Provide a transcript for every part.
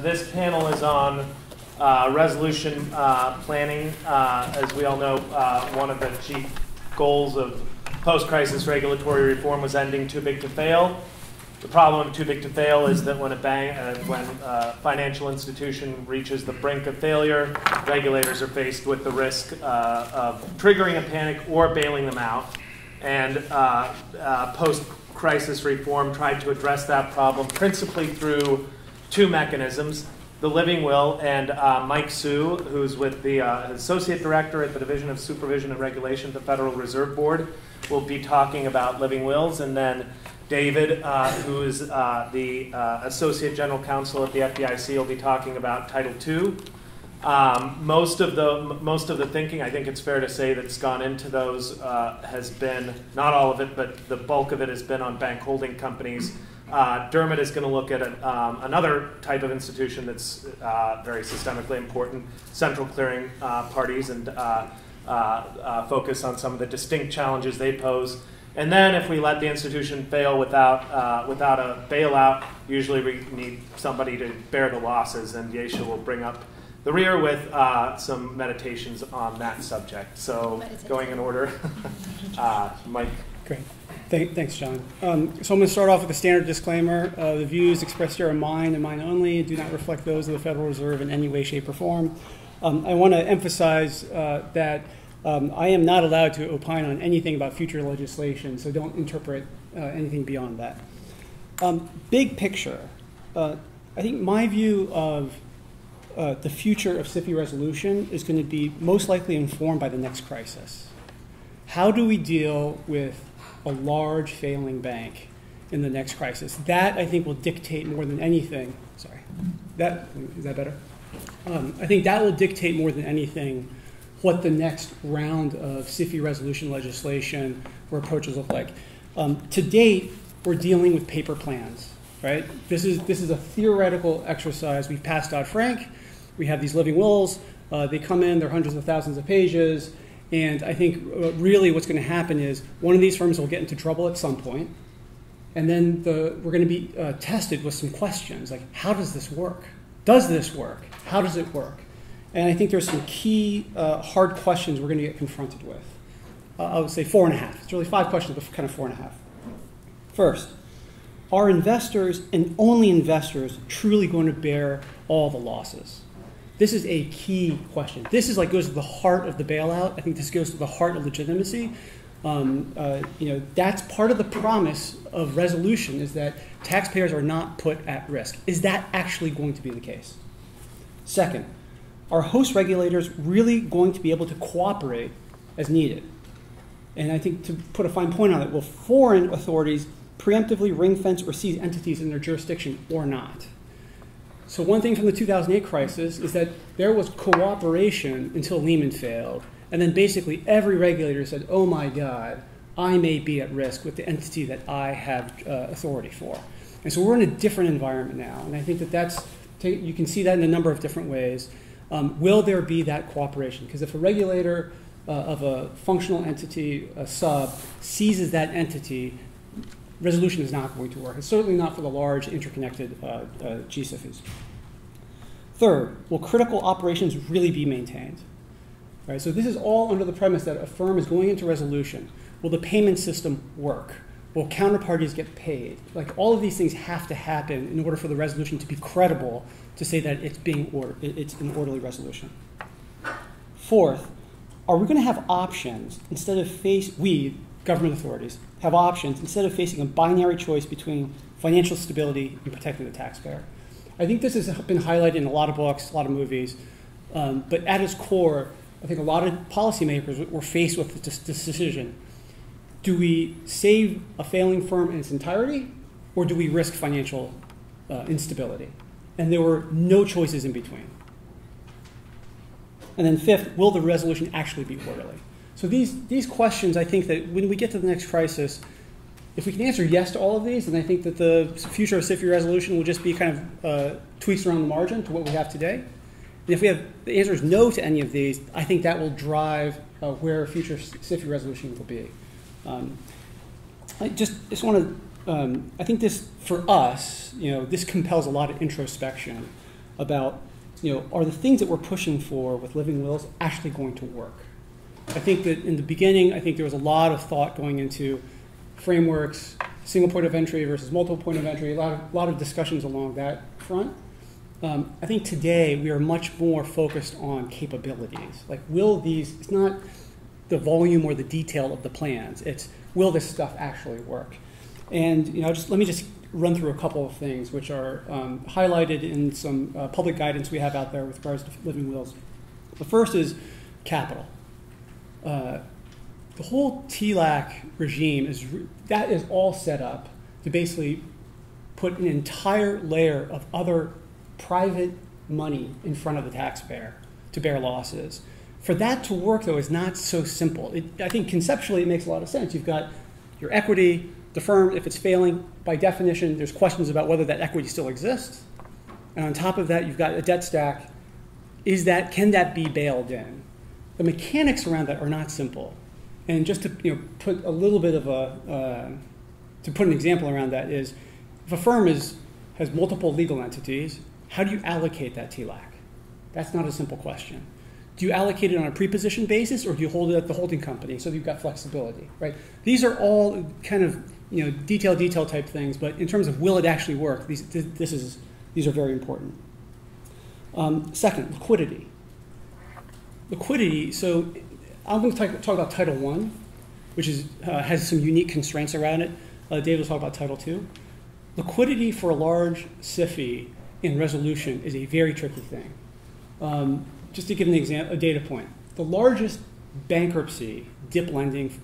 This panel is on resolution planning. As we all know, one of the chief goals of post-crisis regulatory reform was ending too big to fail. The problem of too big to fail is that when a bank, financial institution reaches the brink of failure, regulators are faced with the risk of triggering a panic or bailing them out. And post-crisis reform tried to address that problem principally through two mechanisms, the living will and Mike Su, who's with the Associate Director at the Division of Supervision and Regulation at the Federal Reserve Board, will be talking about living wills. And then David, who is the Associate General Counsel at the FDIC, will be talking about Title II. Most of the thinking, I think it's fair to say, that's gone into those has been, not all of it, but the bulk of it has been on bank holding companies. Dermot is going to look at another type of institution that's very systemically important, central clearing parties, and focus on some of the distinct challenges they pose. And then if we let the institution fail without a bailout, usually we need somebody to bear the losses, and Yesha will bring up the rear with some meditations on that subject. So going in order, Mike. Great. Thanks, John. So I'm going to start off with a standard disclaimer. The views expressed here are mine and mine only, do not reflect those of the Federal Reserve in any way, shape, or form. I want to emphasize that I am not allowed to opine on anything about future legislation, so don't interpret anything beyond that. Big picture, I think my view of the future of SIFI resolution is going to be most likely informed by the next crisis. How do we deal with a large failing bank in the next crisis? That, I think, will dictate more than anything. Sorry, that, is that better? I think that will dictate more than anything what the next round of SIFI resolution legislation or approaches look like. To date, we're dealing with paper plans, right? This is a theoretical exercise. We've passed Dodd-Frank. We have these living wills. They come in. They're hundreds of thousands of pages. And I think really what's going to happen is one of these firms will get into trouble at some point, and then we're going to be tested with some questions like, how does this work? Does this work? How does it work? And I think there's some key hard questions we're going to get confronted with. I would say 4.5. It's really 5 questions, but kind of 4.5. First, are investors and only investors truly going to bear all the losses? This is a key question. This is like goes to the heart of the bailout. I think this goes to the heart of legitimacy. That's part of the promise of resolution, is that taxpayers are not put at risk. Is that actually going to be the case? Second, are host regulators really going to be able to cooperate as needed? And I think, to put a fine point on it, will foreign authorities preemptively ring fence or seize entities in their jurisdiction or not? So one thing from the 2008 crisis is that there was cooperation until Lehman failed. And then basically every regulator said, oh my God, I may be at risk with the entity that I have authority for. And so we're in a different environment now. And I think that you can see that in a number of different ways. Will there be that cooperation? Because if a regulator of a functional entity, a sub, seizes that entity, resolution is not going to work. It's certainly not for the large interconnected G-SIFs. Third, will critical operations really be maintained? Right, so this is all under the premise that a firm is going into resolution. Will the payment system work? Will counterparties get paid? Like, all of these things have to happen in order for the resolution to be credible, to say that it's an orderly resolution. Fourth, are we going to have options instead of government authorities have options instead of facing a binary choice between financial stability and protecting the taxpayer? I think this has been highlighted in a lot of books, a lot of movies, but at its core, I think a lot of policymakers were faced with this decision. Do we save a failing firm in its entirety, or do we risk financial instability? And there were no choices in between. And then fifth, will the resolution actually be orderly? So these questions, I think that when we get to the next crisis, if we can answer yes to all of these, then I think that the future of SIFI resolution will just be kind of tweaks around the margin to what we have today. And if we have the answers no to any of these, I think that will drive where future SIFI resolution will be. I just want to, I think this, for us, this compels a lot of introspection about, you know, are the things that we're pushing for with living wills actually going to work? I think that in the beginning, I think there was a lot of thought going into frameworks, single point of entry versus multiple point of entry, a lot of discussions along that front. I think today we are much more focused on capabilities. Like, will these, it's not the volume or the detail of the plans, it's will this stuff actually work? And, you know, let me just run through a couple of things which are highlighted in some public guidance we have out there with regards to living wills. The first is capital. The whole TLAC regime is all set up to basically put an entire layer of other private money in front of the taxpayer to bear losses. For that to work, though, is not so simple. I think conceptually it makes a lot of sense. You've got your equity, the firm, if it's failing, by definition, there's questions about whether that equity still exists. And on top of that, you've got a debt stack. Can that be bailed in? The mechanics around that are not simple. And just to, you know, put a little bit of a, to put an example around that is, if a firm has multiple legal entities, how do you allocate that TLAC? That's not a simple question. Do you allocate it on a preposition basis, or do you hold it at the holding company so that you've got flexibility, right? These are all kind of, you know, detail type things, but in terms of will it actually work, these are very important. Second, liquidity. Liquidity, so I'm going to talk about Title I, which is, has some unique constraints around it. David will talk about Title II. Liquidity for a large SIFI in resolution is a very tricky thing. Just to give an example, a data point, the largest bankruptcy DIP lending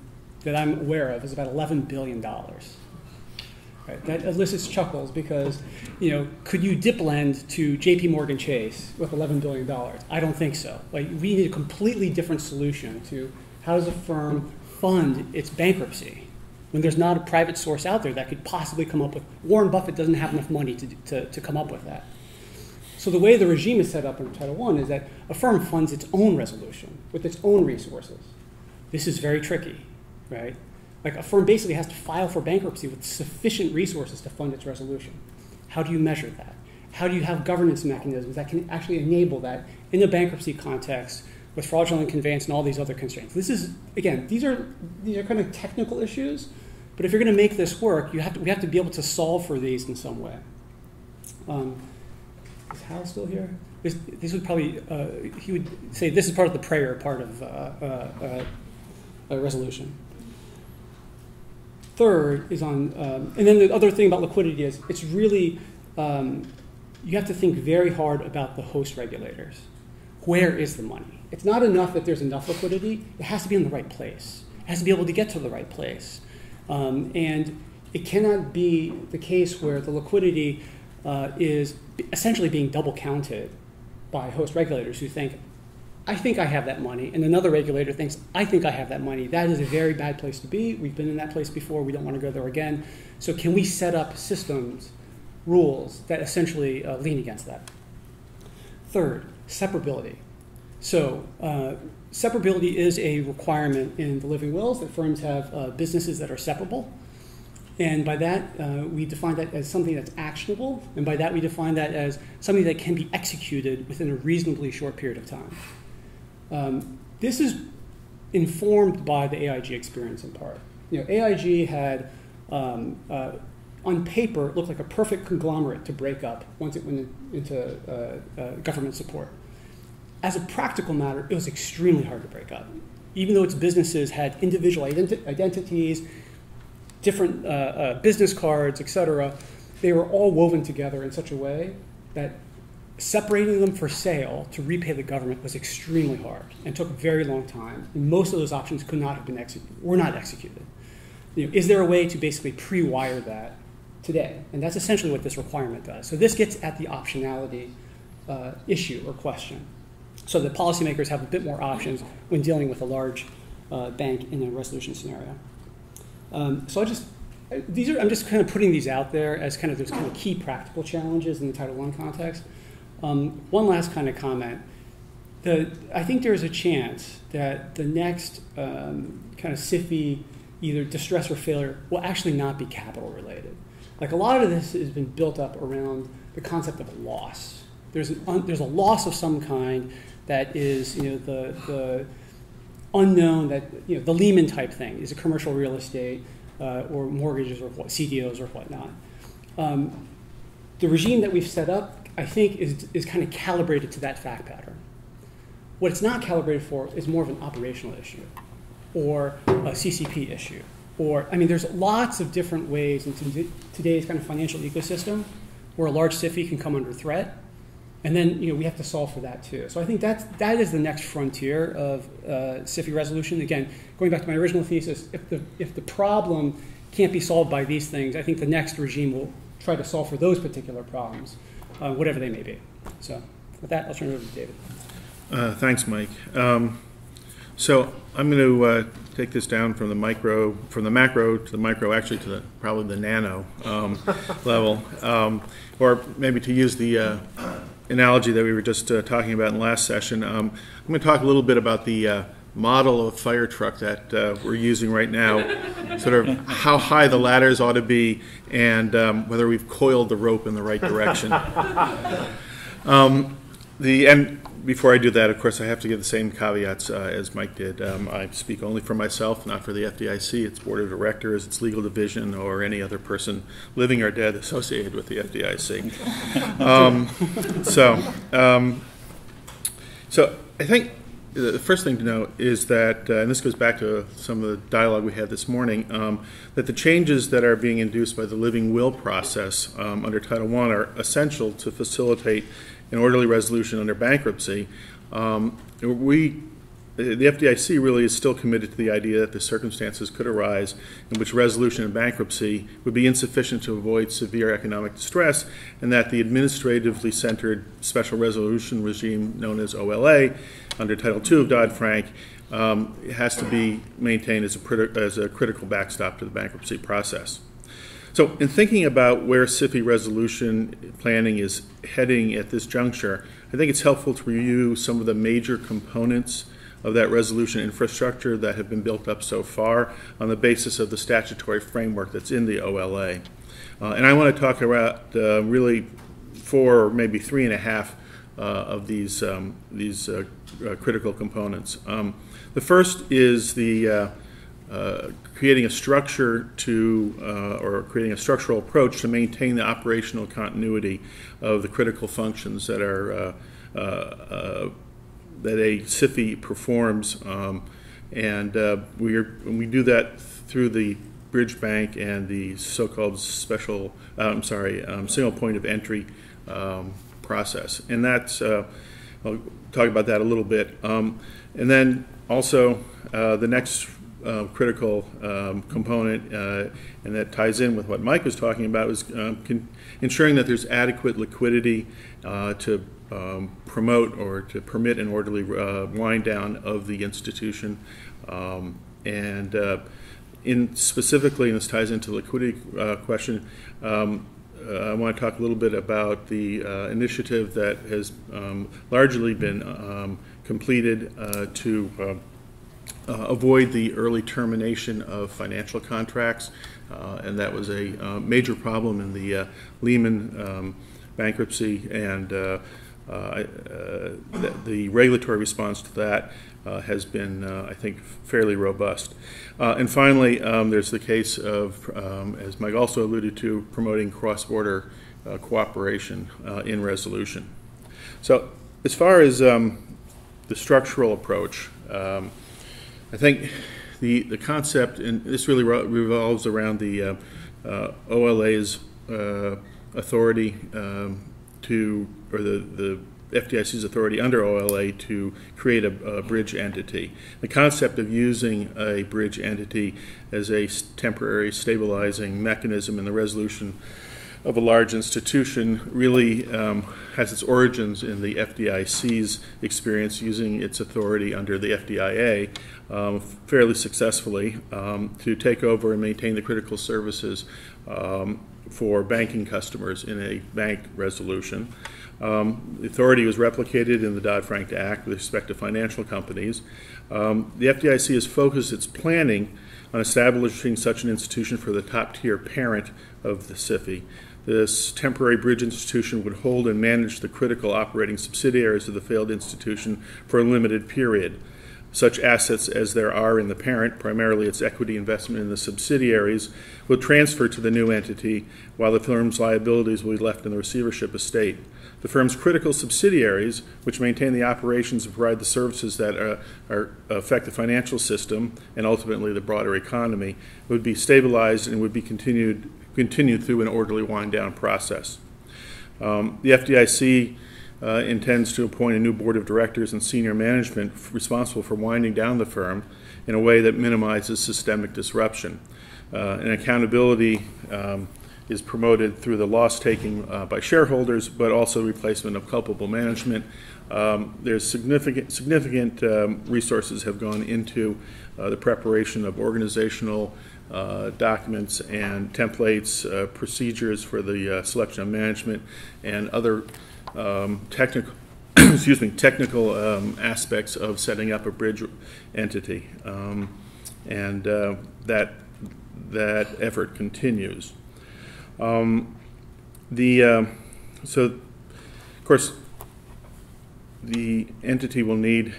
that I'm aware of is about $11 billion. Right? That elicits chuckles because, you know, could you DIP lend to JPMorgan Chase with $11 billion? I don't think so. Like, we need a completely different solution to how does a firm fund its bankruptcy when there's not a private source out there that could possibly come up with. Warren Buffett doesn't have enough money to come up with that. So the way the regime is set up under Title I is that a firm funds its own resolution with its own resources. This is very tricky, right? Like, a firm basically has to file for bankruptcy with sufficient resources to fund its resolution. How do you measure that? How do you have governance mechanisms that can actually enable that in a bankruptcy context with fraudulent conveyance and all these other constraints? This is, again, these are kind of technical issues, but if you're going to make this work, we have to be able to solve for these in some way. Is Hal still here? This would probably, he would say this is part of the prayer part of resolution. Third is on, and then the other thing about liquidity is it's really, you have to think very hard about the host regulators. Where is the money? It's not enough that there's enough liquidity. It has to be in the right place. It has to be able to get to the right place. And it cannot be the case where the liquidity is essentially being double counted by host regulators who think I have that money, and another regulator thinks, I think I have that money. That is a very bad place to be. We've been in that place before. We don't want to go there again. So can we set up systems, rules, that essentially lean against that? Third, separability. So separability is a requirement in the living wills that firms have businesses that are separable. And by that, we define that as something that's actionable. And by that, we define that as something that can be executed within a reasonably short period of time. This is informed by the AIG experience in part. You know, AIG had, on paper, it looked like a perfect conglomerate to break up once it went into government support. As a practical matter, it was extremely hard to break up. Even though its businesses had individual identities, different business cards, et cetera, they were all woven together in such a way that separating them for sale to repay the government was extremely hard and took a very long time. And most of those options could not have been executed, were not executed. You know, is there a way to basically pre-wire that today? And that's essentially what this requirement does. So this gets at the optionality issue or question, so that policymakers have a bit more options when dealing with a large bank in a resolution scenario. So I'm just kind of putting these out there as kind of those kind of key practical challenges in the Title I context. One last kind of comment. I think there is a chance that the next kind of SIFI, either distress or failure, will actually not be capital related. Like, a lot of this has been built up around the concept of loss. there's a loss of some kind that is, the unknown, that, the Lehman type thing. Is it commercial real estate or mortgages or what, CDOs or whatnot? The regime that we've set up, I think, is kind of calibrated to that fact pattern. What it's not calibrated for is more of an operational issue or a CCP issue. Or, I mean, there's lots of different ways in today's kind of financial ecosystem where a large SIFI can come under threat. And then, we have to solve for that too. So I think that is the next frontier of SIFI resolution. Again, going back to my original thesis, if the problem can't be solved by these things, I think the next regime will try to solve for those particular problems, whatever they may be. So with that, I'll turn it over to David. Thanks, Mike. So I'm going to take this down from the micro, from the macro to the micro, actually to the, probably the nano level, or maybe to use the analogy that we were just talking about in the last session. I'm going to talk a little bit about the model of fire truck that we're using right now, sort of how high the ladders ought to be, and whether we've coiled the rope in the right direction. And before I do that, of course, I have to give the same caveats as Mike did. I speak only for myself, not for the FDIC, its board of directors, its legal division, or any other person living or dead associated with the FDIC. So I think the first thing to note is that, and this goes back to some of the dialogue we had this morning, that the changes that are being induced by the living will process under Title I are essential to facilitate an orderly resolution under bankruptcy. The FDIC really is still committed to the idea that the circumstances could arise in which resolution in bankruptcy would be insufficient to avoid severe economic distress, and that the administratively centered special resolution regime known as OLA under Title II of Dodd-Frank has to be maintained as a critical backstop to the bankruptcy process. So in thinking about where SIFI resolution planning is heading at this juncture, I think it's helpful to review some of the major components of that resolution infrastructure that have been built up so far on the basis of the statutory framework that's in the OLA. And I want to talk about really 4 or maybe 3.5 of these critical components. The first is the creating a structure to, or creating a structural approach to maintain the operational continuity of the critical functions that are, that a SIFI performs, and we do that through the bridge bank and the so-called special, single point of entry process, and that's, I'll talk about that a little bit, and then also the next critical component, and that ties in with what Mike was talking about, is ensuring that there's adequate liquidity to promote or to permit an orderly wind down of the institution. Specifically, and this ties into the liquidity question, I want to talk a little bit about the initiative that has largely been completed to avoid the early termination of financial contracts, and that was a major problem in the Lehman bankruptcy, and the regulatory response to that has been, I think, fairly robust. And finally, there's the case of, as Mike also alluded to, promoting cross-border cooperation in resolution. So as far as the structural approach, I think the concept, and this really revolves around the OLA's authority or the FDIC's authority under OLA to create a bridge entity. The concept of using a bridge entity as a temporary stabilizing mechanism in the resolution of a large institution really has its origins in the FDIC's experience using its authority under the FDIA fairly successfully to take over and maintain the critical services for banking customers in a bank resolution. The authority was replicated in the Dodd-Frank Act with respect to financial companies. The FDIC has focused its planning on establishing such an institution for the top-tier parent of the SIFI. This temporary bridge institution would hold and manage the critical operating subsidiaries of the failed institution for a limited period. Such assets as there are in the parent, primarily its equity investment in the subsidiaries, will transfer to the new entity, while the firm's liabilities will be left in the receivership estate. The firm's critical subsidiaries, which maintain the operations and provide the services that affect the financial system and ultimately the broader economy, would be stabilized and would be continued through an orderly wind-down process. The FDIC intends to appoint a new board of directors and senior management responsible for winding down the firm in a way that minimizes systemic disruption. And accountability is promoted through the loss-taking by shareholders, but also replacement of culpable management. There's significant resources have gone into the preparation of organizational documents and templates, procedures for the selection of management, and other technical aspects of setting up a bridge entity, and that effort continues. So of course the entity will need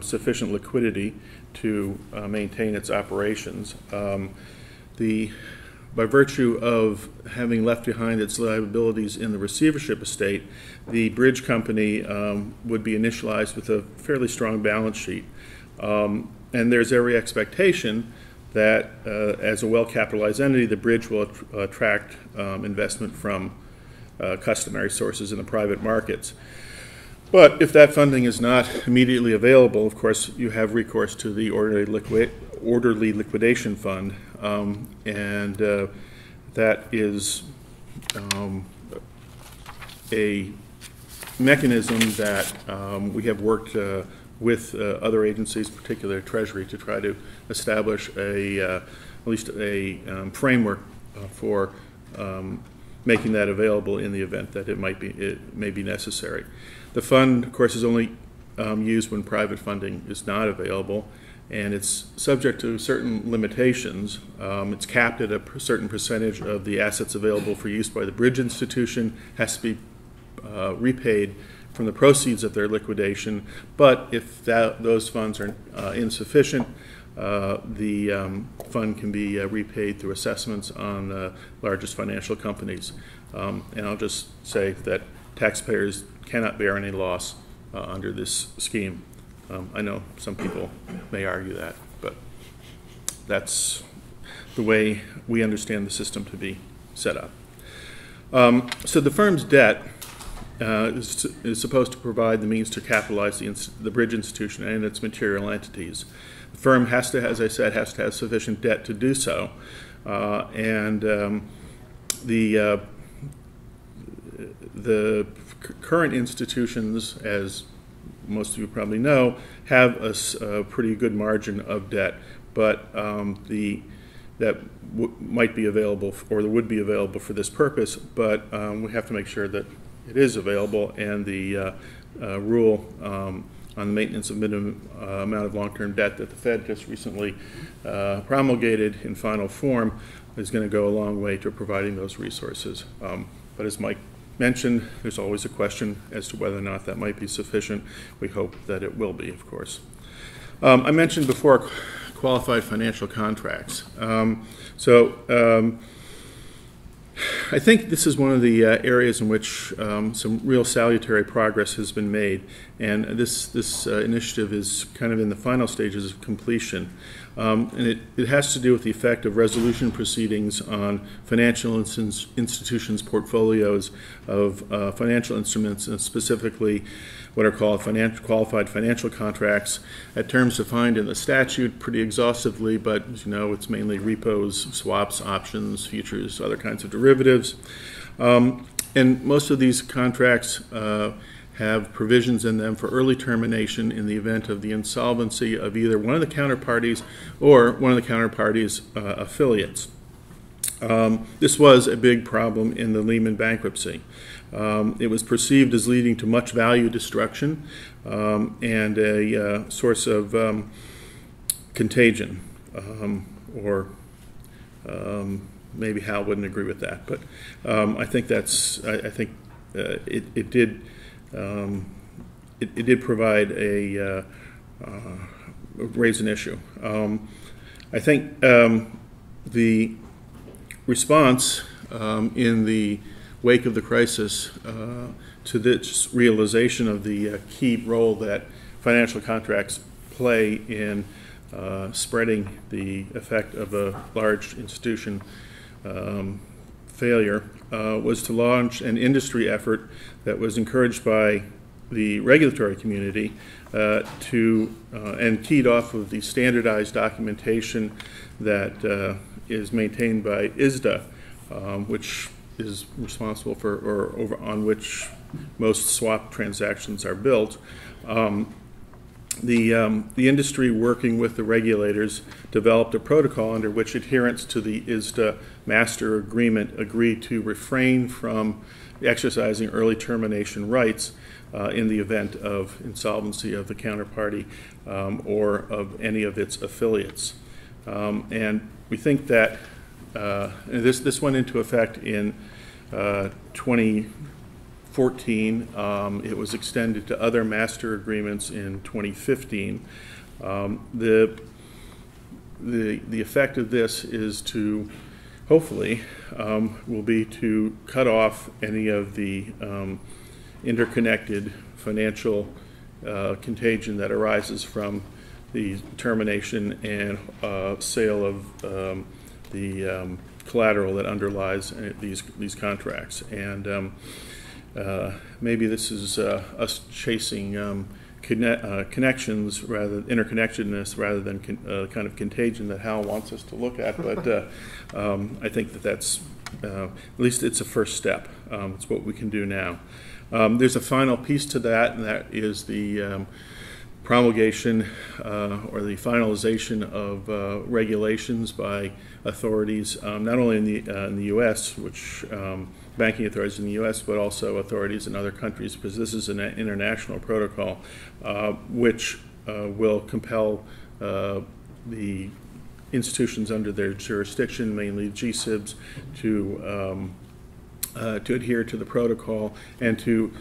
sufficient liquidity to maintain its operations. By virtue of having left behind its liabilities in the receivership estate, the bridge company would be initialized with a fairly strong balance sheet. And there's every expectation that as a well-capitalized entity, the bridge will attract investment from customary sources in the private markets. But if that funding is not immediately available, of course, you have recourse to the orderly liquidation fund, and that is a mechanism that we have worked with other agencies, particularly Treasury, to try to establish at least a framework for making that available in the event that it may be necessary. The fund, of course, is only used when private funding is not available, and it's subject to certain limitations. It's capped at a certain percentage of the assets available for use by the bridge institution, has to be repaid from the proceeds of their liquidation. But if those funds are insufficient, the fund can be repaid through assessments on the largest financial companies. And I'll just say that taxpayers cannot bear any loss under this scheme. I know some people may argue that, but that's the way we understand the system to be set up. So the firm's debt is supposed to provide the means to capitalize the bridge institution and its material entities. The firm has to, as I said, has to have sufficient debt to do so, and the current institutions, as most of you probably know, have a pretty good margin of debt, but that might be available or that would be available for this purpose, but we have to make sure that it is available, and the rule on the maintenance of minimum amount of long-term debt that the Fed just recently promulgated in final form is going to go a long way to providing those resources. But as Mike mentioned, there's always a question as to whether or not that might be sufficient. We hope that it will be, of course. I mentioned before qualified financial contracts. So I think this is one of the areas in which some real salutary progress has been made, and this initiative is kind of in the final stages of completion. And it has to do with the effect of resolution proceedings on financial institutions' portfolios of financial instruments, and specifically what are called qualified financial contracts, at terms defined in the statute pretty exhaustively, but as you know, it's mainly repos, swaps, options, futures, other kinds of derivatives. And most of these contracts have provisions in them for early termination in the event of the insolvency of either one of the counterparties or one of the counterparties' affiliates. This was a big problem in the Lehman bankruptcy. It was perceived as leading to much value destruction and a source of contagion or maybe Hal wouldn't agree with that, but I think that's, I think it did provide a raise an issue. I think the response in the wake of the crisis to this realization of the key role that financial contracts play in spreading the effect of a large institution failure was to launch an industry effort that was encouraged by the regulatory community to and keyed off of the standardized documentation that is maintained by ISDA, which is responsible for or over on which most swap transactions are built. The industry, working with the regulators, developed a protocol under which adherents to the ISDA master agreement agree to refrain from exercising early termination rights in the event of insolvency of the counterparty or of any of its affiliates. And we think that this went into effect in 2014. It was extended to other master agreements in 2015. The effect of this is to, hopefully, will be to cut off any of the interconnected financial contagion that arises from the termination and sale of the collateral that underlies these contracts. And maybe this is us chasing connections rather than interconnectedness, rather than kind of contagion that Hal wants us to look at. But I think that that's at least it's a first step. It's what we can do now. There's a final piece to that, and that is the promulgation or the finalization of regulations by authorities, not only in the U.S., which banking authorities in the U.S., but also authorities in other countries, because this is an international protocol, which will compel the institutions under their jurisdiction, mainly G-SIFs, to adhere to the protocol and to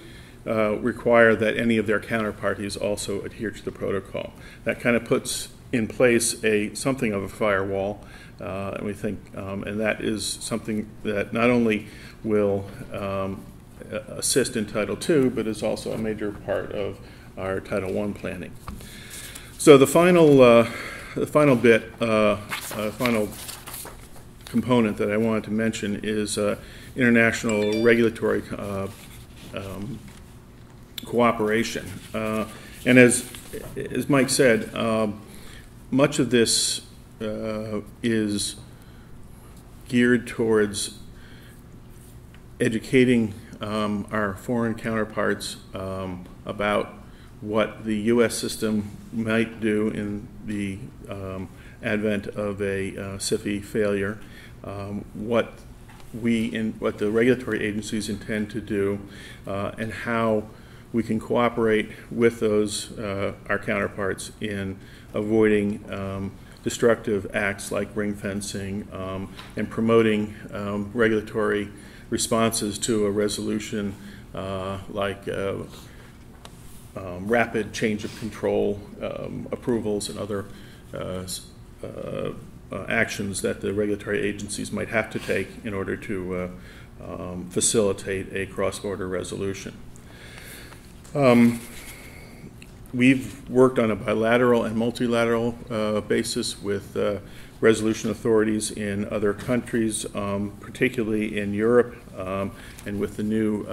require that any of their counterparties also adhere to the protocol. That kind of puts in place a something of a firewall, and we think, and that is something that not only will assist in Title II, but is also a major part of our Title I planning. So the final component that I wanted to mention is international regulatory cooperation. And as Mike said, much of this is geared towards educating our foreign counterparts about what the U.S. system might do in the advent of a SIFI failure, what the regulatory agencies intend to do, and how we can cooperate with those our counterparts in avoiding destructive acts like ring fencing and promoting regulatory responses to a resolution like rapid change of control approvals and other actions that the regulatory agencies might have to take in order to facilitate a cross-border resolution. We've worked on a bilateral and multilateral basis with resolution authorities in other countries, particularly in Europe, and with the new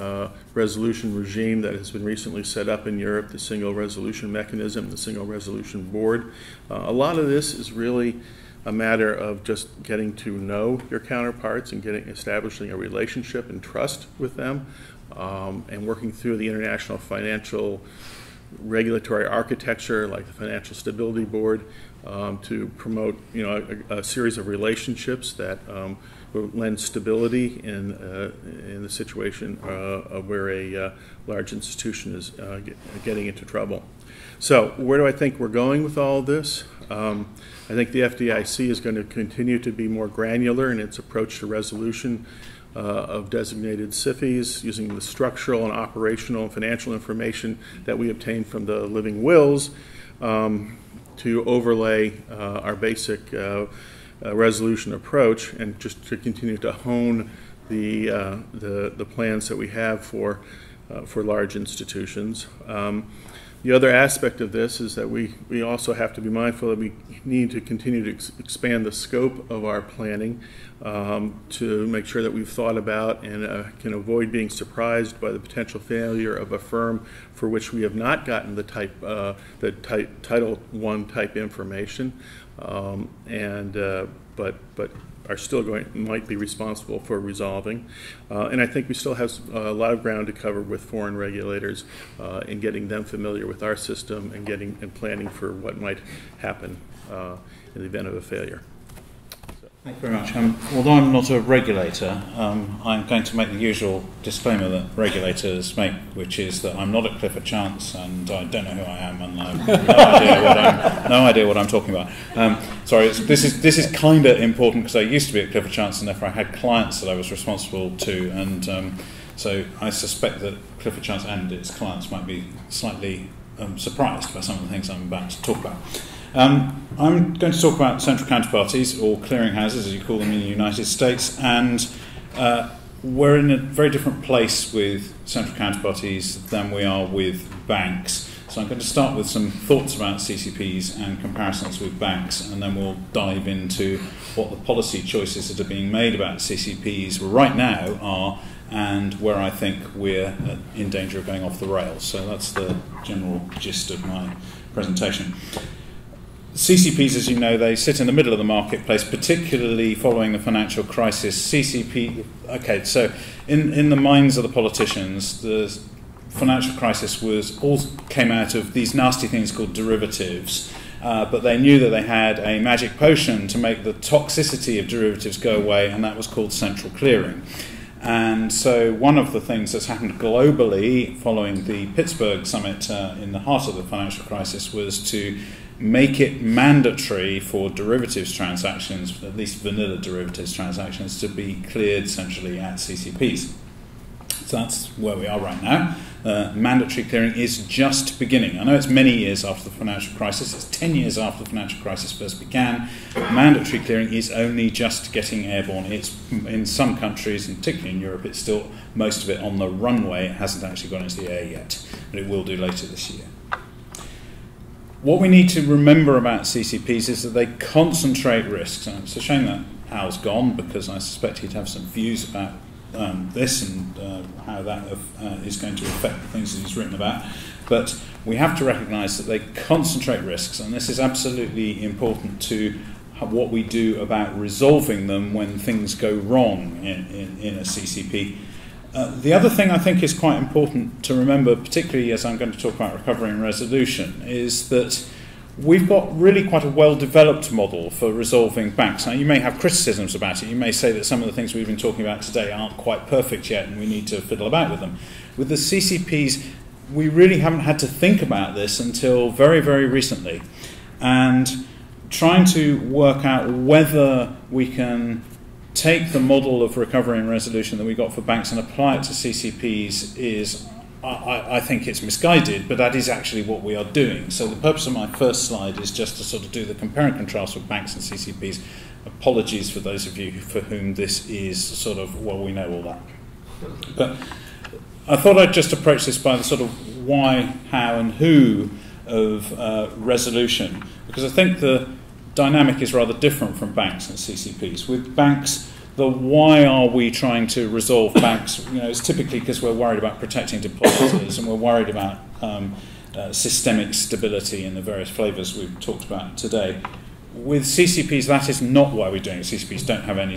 resolution regime that has been recently set up in Europe, the Single Resolution Mechanism, the Single Resolution Board. A lot of this is really a matter of just getting to know your counterparts and establishing a relationship and trust with them, and working through the international financial regulatory architecture, like the Financial Stability Board, to promote, you know, a series of relationships that lend stability in the situation of where a large institution is getting into trouble. So where do I think we're going with all of this? I think the FDIC is going to continue to be more granular in its approach to resolution of designated SIFIs, using the structural and operational and financial information that we obtain from the living wills to overlay our basic resolution approach, and just to continue to hone the plans that we have for large institutions. The other aspect of this is that we also have to be mindful that we need to continue to expand the scope of our planning to make sure that we've thought about and can avoid being surprised by the potential failure of a firm for which we have not gotten the Title I type information, but are still might be responsible for resolving. And I think we still have a lot of ground to cover with foreign regulators in getting them familiar with our system and planning for what might happen in the event of a failure. So. Thank you very much. Although I'm not a regulator, I'm going to make the usual disclaimer that regulators make, which is that I'm not at Clifford Chance and I don't know who I am and I have no idea what I'm talking about. Sorry, this is kind of important because I used to be at Clifford Chance and therefore I had clients that I was responsible to, and so I suspect that Clifford Chance and its clients might be slightly surprised by some of the things I'm about to talk about. I'm going to talk about central counterparties, or clearinghouses as you call them in the United States, and we're in a very different place with central counterparties than we are with banks. So I'm going to start with some thoughts about CCPs and comparisons with banks, and then we'll dive into what the policy choices that are being made about CCPs right now are, and where I think we're in danger of going off the rails. So that's the general gist of my presentation. CCPs, as you know, they sit in the middle of the marketplace, particularly following the financial crisis. CCP, okay, so in the minds of the politicians, the financial crisis all came out of these nasty things called derivatives, but they knew that they had a magic potion to make the toxicity of derivatives go away, and that was called central clearing. And so one of the things that's happened globally following the Pittsburgh summit in the heart of the financial crisis was to make it mandatory for derivatives transactions, at least vanilla derivatives transactions, to be cleared centrally at CCPs. So that's where we are right now. Mandatory clearing is just beginning. I know it's many years after the financial crisis. It's 10 years after the financial crisis first began. Mandatory clearing is only just getting airborne. It's in some countries, and particularly in Europe, it's still most of it on the runway. It hasn't actually gone into the air yet, but it will do later this year. What we need to remember about CCPs is that they concentrate risks. And it's a shame that Hal's gone, because I suspect he'd have some views about this and how that is going to affect the things that he's written about. But we have to recognise that they concentrate risks, and this is absolutely important to what we do about resolving them when things go wrong in a CCP. The other thing I think is quite important to remember, particularly as I'm going to talk about recovery and resolution, is that we've got really quite a well-developed model for resolving banks. Now, you may have criticisms about it. You may say that some of the things we've been talking about today aren't quite perfect yet and we need to fiddle about with them. With the CCPs, we really haven't had to think about this until very, very recently. And trying to work out whether we can take the model of recovery and resolution that we got for banks and apply it to CCPs is, I think it's misguided, but that is actually what we are doing. So the purpose of my first slide is just to sort of do the compare and contrast with banks and CCPs. Apologies for those of you for whom this is sort of, well, we know all that. But I thought I'd just approach this by the sort of why, how, and who of resolution, because I think the dynamic is rather different from banks and CCPs. With banks, the why are we trying to resolve banks, you know, is typically because we're worried about protecting depositors and we're worried about systemic stability in the various flavours we've talked about today. With CCPs, that is not why we're doing it. CCPs don't have any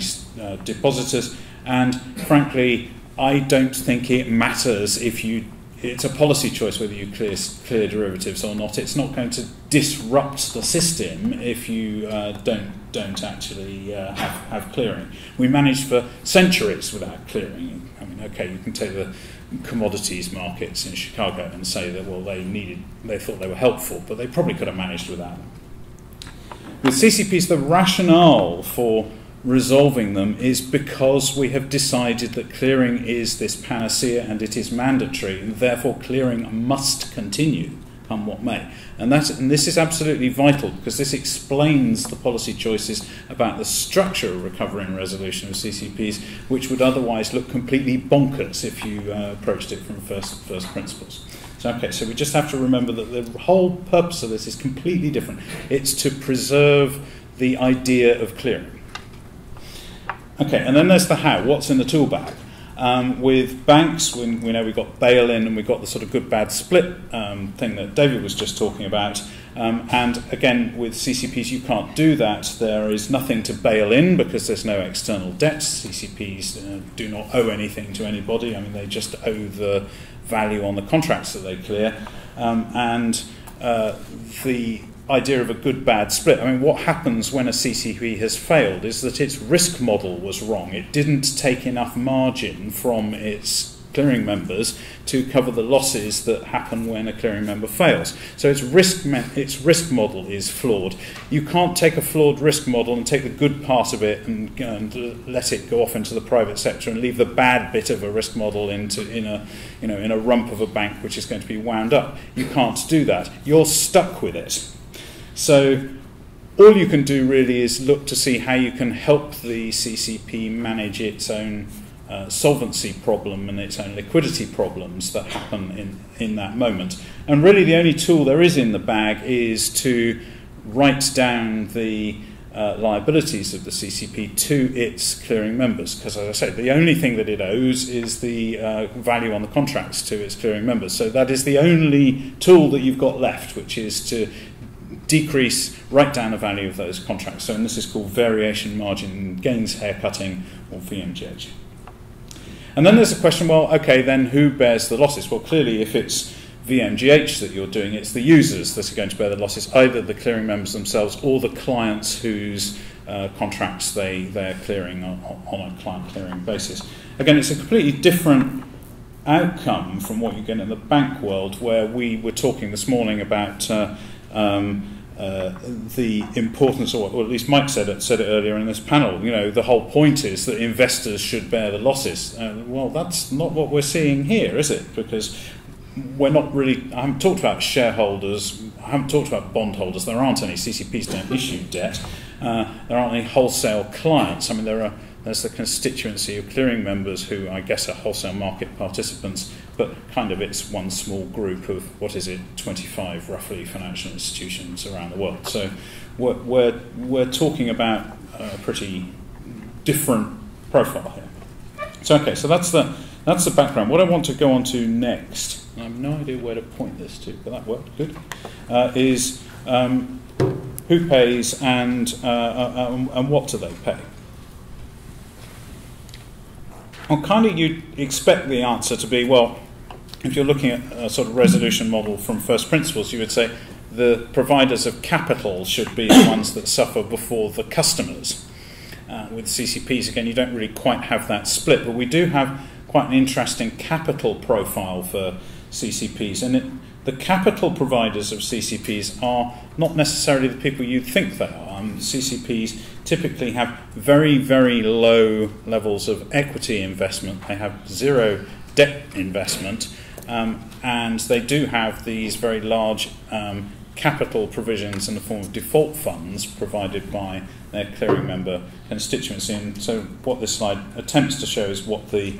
depositors, and frankly, I don't think it matters if you it's a policy choice whether you clear derivatives or not. It's not going to disrupt the system if you don't actually have clearing. We managed for centuries without clearing. I mean, okay, you can take the commodities markets in Chicago and say that, well, they thought they were helpful, but they probably could have managed without them. With CCPs, the rationale for resolving them is because we have decided that clearing is this panacea and it is mandatory, and therefore clearing must continue, come what may. And this is absolutely vital, because this explains the policy choices about the structure of recovery and resolution of CCPs, which would otherwise look completely bonkers if you approached it from first principles. So, okay, so we just have to remember that the whole purpose of this is completely different. It's to preserve the idea of clearing. Okay, and then there's the how. What's in the tool bag? With banks, we know we've got bail-in and we've got the sort of good-bad split thing that David was just talking about. And again, with CCPs, you can't do that. There is nothing to bail in because there's no external debt. CCPs do not owe anything to anybody. I mean, they just owe the value on the contracts that they clear. The idea of a good-bad split. I mean, what happens when a CCP has failed is that its risk model was wrong. It didn't take enough margin from its clearing members to cover the losses that happen when a clearing member fails. So its risk model is flawed. You can't take a flawed risk model and take the good part of it and let it go off into the private sector and leave the bad bit of a risk model in a rump of a bank which is going to be wound up. You can't do that. You're stuck with it. So all you can do really is look to see how you can help the CCP manage its own solvency problem and its own liquidity problems that happen in that moment. And really the only tool there is in the bag is to write down the liabilities of the CCP to its clearing members, because as I said, the only thing that it owes is the value on the contracts to its clearing members. So that is the only tool that you've got left, which is to decrease, write down the value of those contracts. So, and this is called variation margin gains haircutting, or VMGH. And then there's the question, well, okay, then who bears the losses? Well, clearly if it's VMGH that you're doing, it's the users that are going to bear the losses, either the clearing members themselves or the clients whose contracts they're clearing on a client clearing basis. Again, it's a completely different outcome from what you get in the bank world, where we were talking this morning about the importance, or at least Mike said it earlier in this panel, you know, the whole point is that investors should bear the losses. Well, that's not what we're seeing here, is it? Because we're not really, I haven't talked about shareholders, I haven't talked about bondholders, there aren't any, CCPs don't issue debt, there aren't any wholesale clients. I mean, there's the constituency of clearing members who I guess are wholesale market participants, but kind of it's one small group of, what is it, 25 roughly financial institutions around the world. So we're talking about a pretty different profile here. So okay, so that's the background. What I want to go on to next, I have no idea where to point this to, but that worked good, is who pays and what do they pay? Well, kind of you'd expect the answer to be, well, if you're looking at a sort of resolution model from first principles, you would say the providers of capital should be the ones that suffer before the customers. With CCPs, again, you don't really quite have that split, but we do have quite an interesting capital profile for CCPs. And the capital providers of CCPs are not necessarily the people you'd think they are. CCPs typically have very, very low levels of equity investment. They have zero debt investment, and they do have these very large capital provisions in the form of default funds provided by their clearing member constituency. And so what this slide attempts to show is what the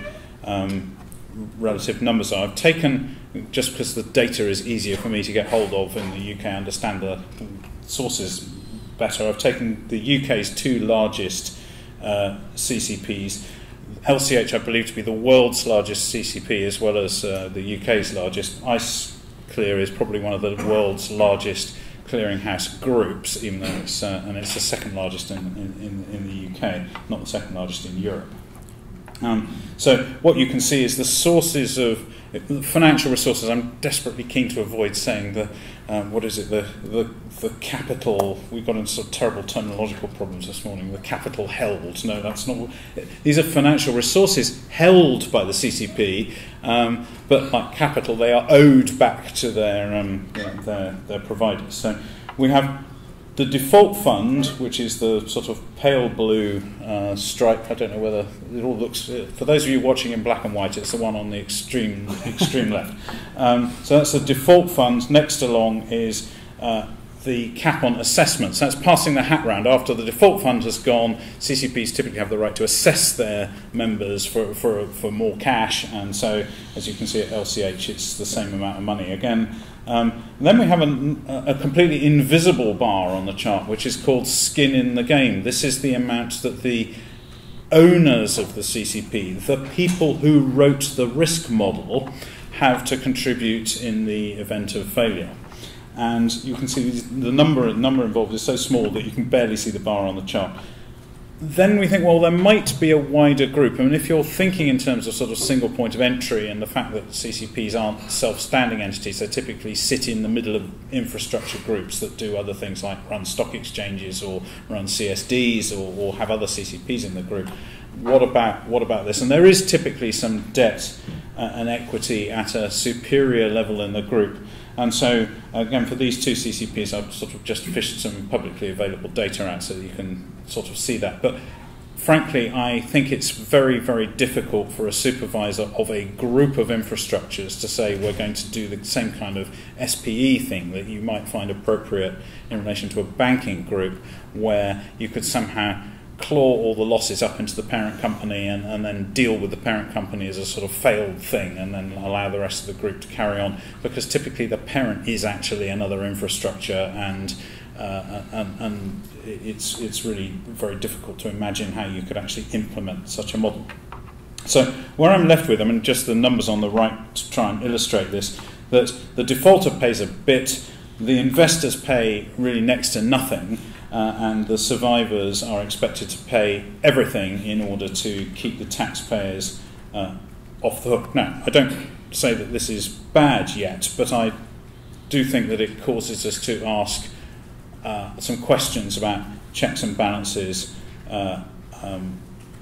relative numbers are. I've taken, just because the data is easier for me to get hold of in the UK, I understand the sources better. I've taken the UK's two largest CCPs, LCH I believe to be the world's largest CCP as well as the UK's largest. Ice Clear is probably one of the world's largest clearinghouse groups, even though it's and it's the second largest in the UK, not the second largest in Europe. So what you can see is the sources of Financial resources, I'm desperately keen to avoid saying the, what is it, the capital, we've got into sort of terrible terminological problems this morning, the capital held, no, that's not, these are financial resources held by the CCP, but like capital, they are owed back to their providers. So we have the default fund, which is the sort of pale blue stripe. I don't know whether it all looks... For those of you watching in black and white, it's the one on the extreme left. So that's the default fund. Next along is the cap on assessments. That's passing the hat round. After the default fund has gone, CCPs typically have the right to assess their members for more cash. And so, as you can see at LCH, it's the same amount of money. Again, then we have a completely invisible bar on the chart, which is called skin in the game. This is the amount that the owners of the CCP, the people who wrote the risk model, have to contribute in the event of failure. And you can see the number involved is so small that you can barely see the bar on the chart. Then we think, well, there might be a wider group. I mean, if you're thinking in terms of sort of single point of entry and the fact that CCPs aren't self-standing entities, they typically sit in the middle of infrastructure groups that do other things like run stock exchanges or run CSDs or have other CCPs in the group. What about this? And there is typically some debt and equity at a superior level in the group. And so, again, for these two CCPs, I've sort of just fished some publicly available data out so that you can sort of see that. But frankly, I think it's very, very difficult for a supervisor of a group of infrastructures to say we're going to do the same kind of SPE thing that you might find appropriate in relation to a banking group, where you could somehow claw all the losses up into the parent company and then deal with the parent company as a sort of failed thing and then allow the rest of the group to carry on, because typically the parent is actually another infrastructure, and it's really very difficult to imagine how you could actually implement such a model. So where I'm left with, I mean, just the numbers on the right to try and illustrate this, that the defaulter pays a bit, the investors pay really next to nothing, and the survivors are expected to pay everything in order to keep the taxpayers off the hook. Now, I don't say that this is bad yet, but I do think that it causes us to ask some questions about checks and balances in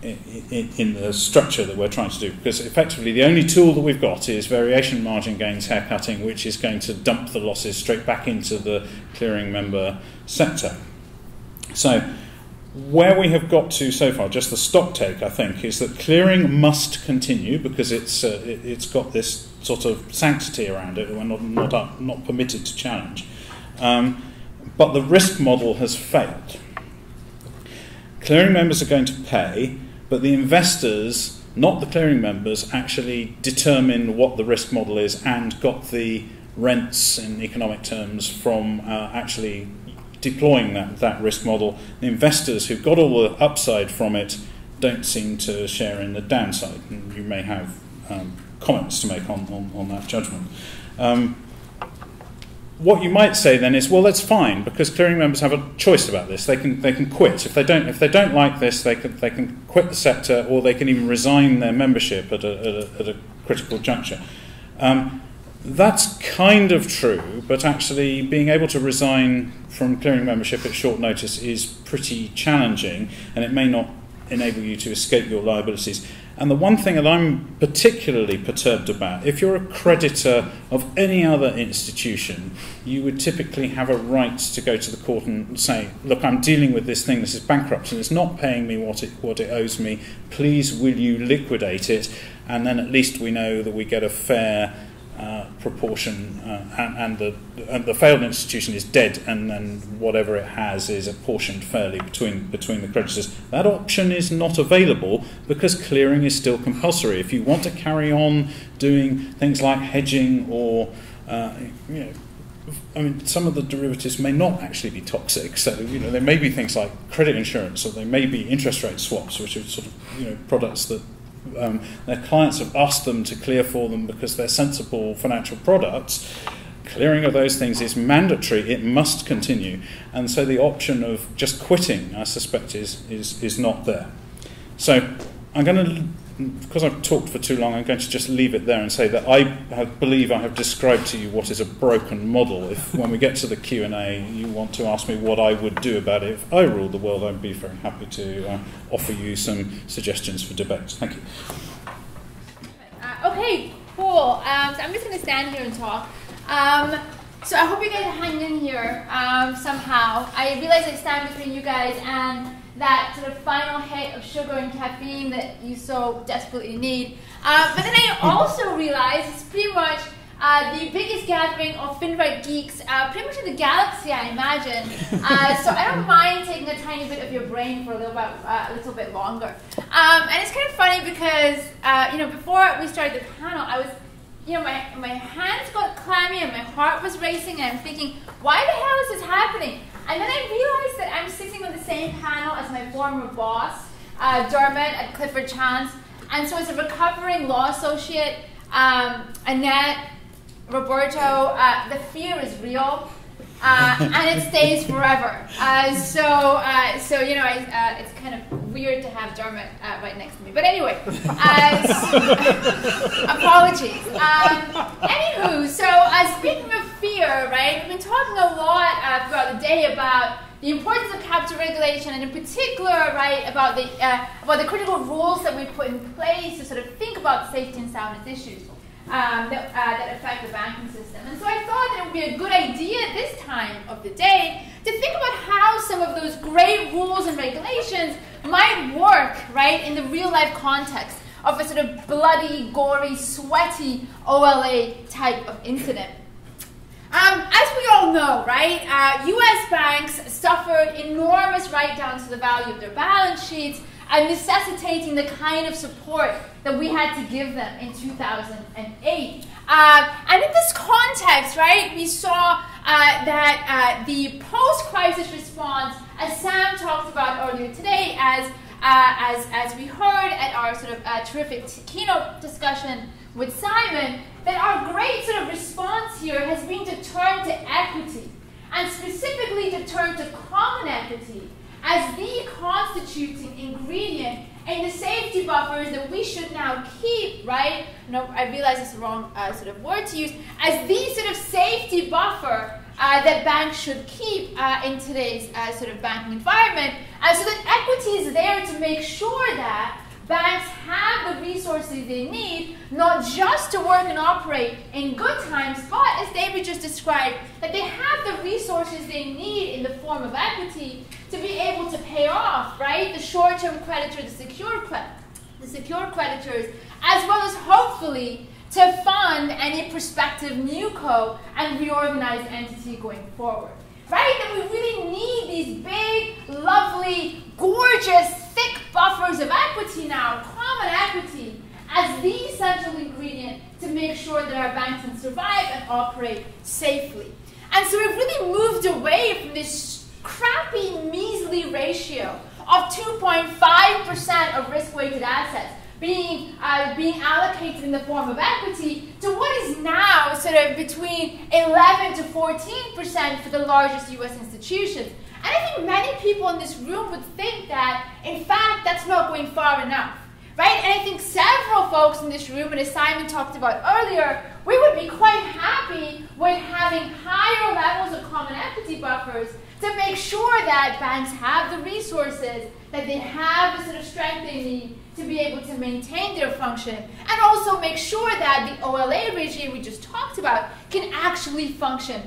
the structure that we're trying to do, because effectively the only tool that we've got is variation margin gains haircutting, which is going to dump the losses straight back into the clearing member sector. So where we have got to so far, just the stock take, I think, is that clearing must continue because it's got this sort of sanctity around it that we're not permitted to challenge. But the risk model has failed. Clearing members are going to pay, but the investors, not the clearing members, actually determine what the risk model is and got the rents in economic terms from actually deploying that risk model. The investors who've got all the upside from it don't seem to share in the downside. And you may have comments to make on that judgment. What you might say then is, well, that's fine, because clearing members have a choice about this. They can quit. If they don't like this, they can quit the sector, or they can even resign their membership at a critical juncture. That's kind of true, but actually being able to resign from clearing membership at short notice is pretty challenging, and it may not enable you to escape your liabilities. And the one thing that I'm particularly perturbed about, if you're a creditor of any other institution, you would typically have a right to go to the court and say, look, I'm dealing with this thing, this is bankrupt, and it's not paying me what it owes me. Please, will you liquidate it? And then at least we know that we get a fair... proportion, and the failed institution is dead, and then whatever it has is apportioned fairly between the creditors. That option is not available because clearing is still compulsory. If you want to carry on doing things like hedging or, you know, I mean, some of the derivatives may not actually be toxic. So, you know, there may be things like credit insurance, or they may be interest rate swaps, which are sort of, you know, products that. Their clients have asked them to clear for them because they're sensible financial products. Clearing of those things is mandatory. It must continue. And so the option of just quitting, I suspect, is not there. So I'm going to because I've talked for too long, I'm going to just leave it there and say that I believe I have described to you what is a broken model. If when we get to the Q&A you want to ask me what I would do about it if I ruled the world, I'd be very happy to offer you some suggestions for debates. Thank you. Okay, cool. So I'm just going to stand here and talk. So I hope you guys are hanging in here somehow. I realize I stand between you guys and that sort of final hit of sugar and caffeine that you so desperately need. But then I also realized it's pretty much the biggest gathering of FinReg geeks pretty much in the galaxy, I imagine. So I don't mind taking a tiny bit of your brain for a little bit longer. And it's kind of funny because you know, before we started the panel, I was, you know, my hands got clammy and my heart was racing, and I'm thinking, why the hell is this happening? And then I realized that I'm sitting on the same panel as my former boss, Dermot at Clifford Chance. And so as a recovering law associate, Annette, Roberto, the fear is real, and it stays forever. So you know, it's kind of weird to have Dermot right next to me. But anyway, apologies. Anywho, so speaking of fear, right? We've been talking a lot throughout the day about the importance of capital regulation, and in particular, right, about the critical rules that we put in place to sort of think about safety and soundness issues that affect the banking system. And so I thought that it would be a good idea this time of the day to think about how some of those great rules and regulations might work, right, in the real life context of a sort of bloody, gory, sweaty OLA type of incident. As we all know, right, US banks suffered enormous write-downs to the value of their balance sheets, and necessitating the kind of support that we had to give them in 2008. And in this context, right, we saw that the post-crisis response, as Sam talked about earlier today, as we heard at our sort of terrific keynote discussion with Simon, that our great sort of response here has been to turn to equity, and specifically to turn to common equity as the constituting ingredient in the safety buffers that we should now keep, right? No, I realize it's the wrong sort of word to use, as the sort of safety buffer that banks should keep in today's sort of banking environment, so that equity is there to make sure that banks have the resources they need, not just to work and operate in good times, but, as David just described, that they have the resources they need in the form of equity to be able to pay off, right, the short-term creditors, the secure creditors, as well as hopefully to fund any prospective newco and reorganized entity going forward. Right? That we really need these big, lovely, gorgeous, thick buffers of equity now, common equity, as the central ingredient to make sure that our banks can survive and operate safely. And so we've really moved away from this crappy, measly ratio of 2.5% of risk-weighted assets being allocated in the form of equity to what is now sort of between 11 to 14% for the largest US institutions. And I think many people in this room would think that, in fact, that's not going far enough, right? And I think several folks in this room, and as Simon talked about earlier, we would be quite happy with having higher levels of common equity buffers to make sure that banks have the resources, that they have the sort of strength they need to be able to maintain their function, and also make sure that the OLA regime we just talked about can actually function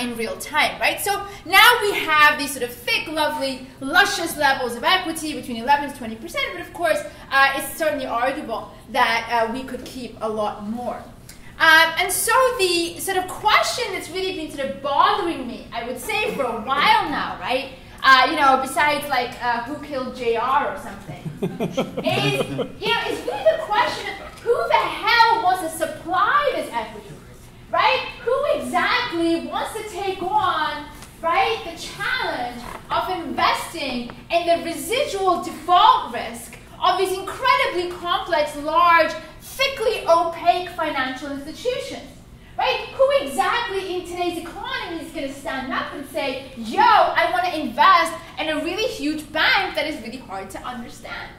in real time, right? So now we have these sort of thick, lovely, luscious levels of equity between 11 to 20%, but of course, it's certainly arguable that we could keep a lot more. And so the sort of question that's really been sort of bothering me, I would say, for a while now, right? You know, besides like who killed JR or something, is, you know, it's really the question of who the hell wants to supply this equity, right? Who exactly wants to take on, right, the challenge of investing in the residual default risk of these incredibly complex, large, thickly opaque financial institutions, right? Who exactly in today's economy is going to stand up and say, yo, I want to invest in a really huge bank that is really hard to understand?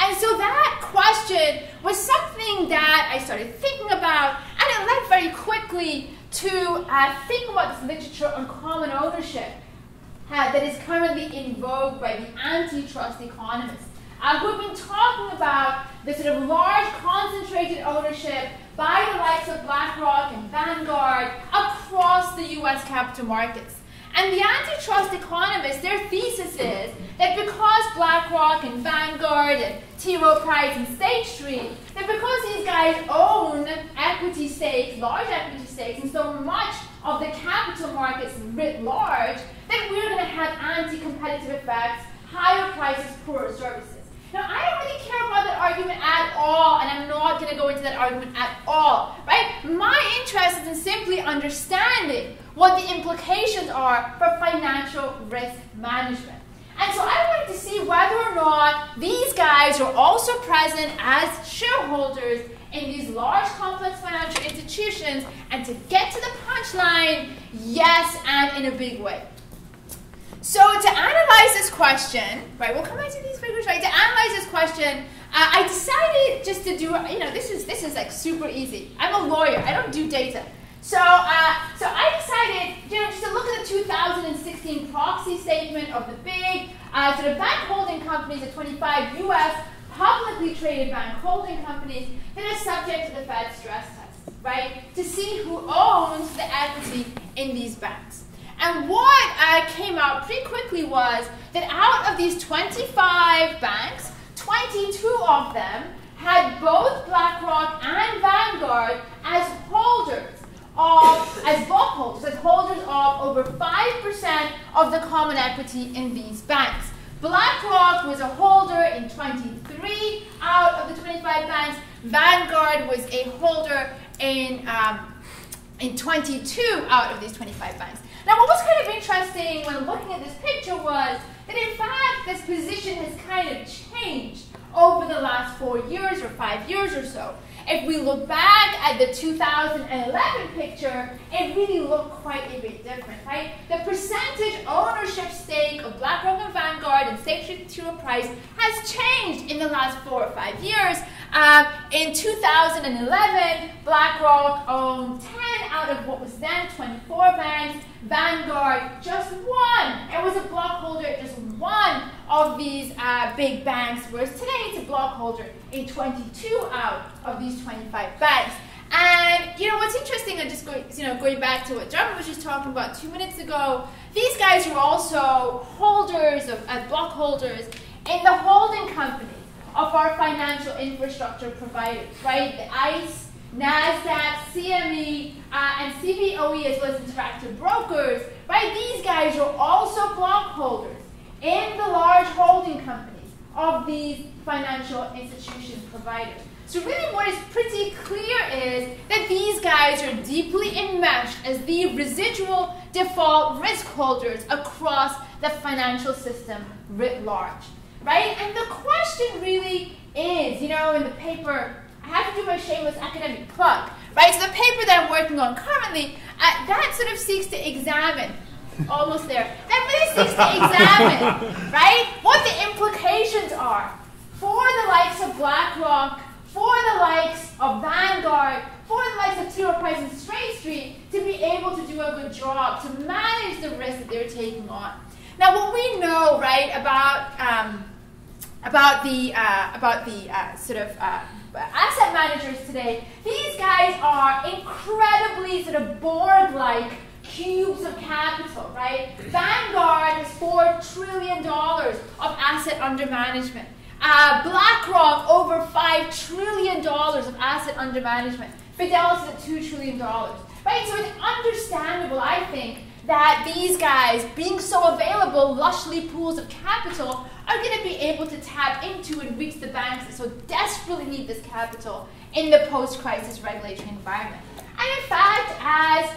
And so that question was something that I started thinking about, and it led very quickly to think about this literature on common ownership that is currently in vogue by the antitrust economists, who have been talking about the sort of large concentrated ownership by the likes of BlackRock and Vanguard across the US capital markets. And the antitrust economists, their thesis is that because BlackRock and Vanguard and T. Rowe Price and State Street, that because these guys own equity stakes, large equity stakes, and so much of the capital markets writ large, that we're going to have anti-competitive effects, higher prices, poorer services. Now, I don't really care about that argument at all, and I'm not going to go into that argument at all, right? My interest is in simply understanding what the implications are for financial risk management. And so I wanted to see whether or not these guys are also present as shareholders in these large, complex financial institutions, and to get to the punchline, yes, and in a big way. So to analyze this question, right, we'll come back to these figures, right? To analyze this question, I decided just to do, you know, this is like super easy. I'm a lawyer, I don't do data. So, so I decided, you know, just to look at the 2016 proxy statement of the big sort of bank holding companies, the 25 US publicly traded bank holding companies that are subject to the Fed stress test, right? To see who owns the equity in these banks. And what came out pretty quickly was that out of these 25 banks, 22 of them had both BlackRock and Vanguard as holders of, as bondholders, as holders of over 5% of the common equity in these banks. BlackRock was a holder in 23 out of the 25 banks. Vanguard was a holder in 22 out of these 25 banks. Now, what was kind of interesting when looking at this picture was that, in fact, this position has kind of changed over the last 4 years or 5 years or so. If we look back at the 2011 picture, it really looked quite a bit different, right? The percentage ownership stake of BlackRock and Vanguard and State Street and T. Rowe Price has changed in the last 4 or 5 years. In 2011, BlackRock owned 10 out of what was then 24 banks. Vanguard, just one. It was a block holder, just one of these big banks, whereas today it's a block holder in 22 out of these 25 banks. And you know what's interesting, and just going back to what Dermot was just talking about 2 minutes ago, these guys were also holders of block holders in the holding companies of our financial infrastructure providers, right? The ICE, NASDAQ, CME, and CBOE, as well as Interactive Brokers, right? These guys are also block holders in the large holding companies of these financial institution providers. So really what is pretty clear is that these guys are deeply enmeshed as the residual default risk holders across the financial system writ large, right? And the question really is, you know, in the paper, I have to do my shameless academic plug, right? So the paper that I'm working on currently, that sort of seeks to examine, almost there, that really seeks to examine, right, what the implications are for the likes of BlackRock, for the likes of Vanguard, for the likes of T. Rowe Price and State Street to be able to do a good job, to manage the risk that they're taking on. Now, what we know, right, about the asset managers today, these guys are incredibly sort of Borg-like cubes of capital, right? Vanguard has $4 trillion of asset under management. BlackRock over $5 trillion of asset under management. Fidelis at $2 trillion, right? So it's understandable, I think, that these guys, being so available, lushly pools of capital, are going to be able to tap into and reach the banks that so desperately need this capital in the post-crisis regulatory environment. And in fact, as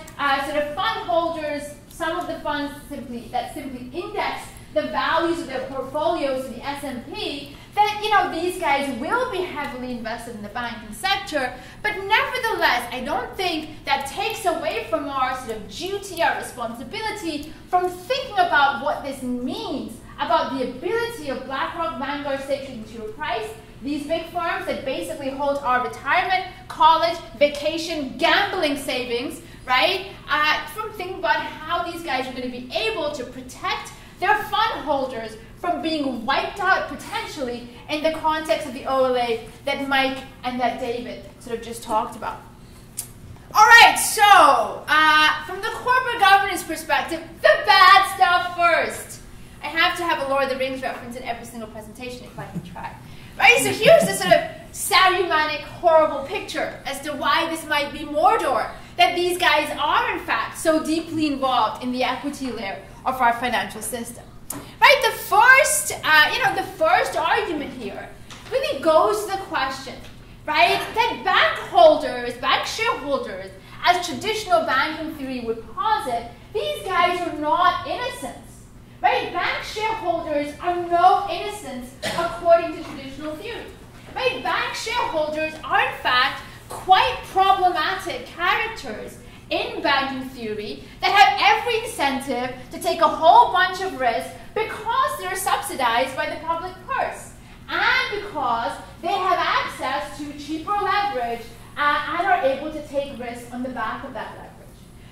sort of fund holders, some of the funds simply index the values of their portfolios to the S&P, that, you know, these guys will be heavily invested in the banking sector, but nevertheless, I don't think that takes away from our sort of duty, our responsibility, from thinking about what this means about the ability of BlackRock, Vanguard, State Street, and T. Rowe Price, these big firms that basically hold our retirement, college, vacation, gambling savings, right? From thinking about how these guys are going to be able to protect their fund holders from being wiped out potentially in the context of the OLA that Mike and that David sort of just talked about. All right, so from the corporate governance perspective, the bad stuff first. I have to have a Lord of the Rings reference in every single presentation if I can try. Right, so here's the sort of Sarumanic horrible picture as to why this might be Mordor, that these guys are in fact so deeply involved in the equity layer of our financial system. Right, the first, the first argument here really goes to the question, right, that bank holders, bank shareholders, as traditional banking theory would posit, these guys are not innocents. Right, bank shareholders are no innocents according to traditional theory. Right, bank shareholders are in fact quite problematic characters in banking theory that have every incentive to take a whole bunch of risk because they're subsidized by the public purse and because they have access to cheaper leverage and are able to take risks on the back of that leverage.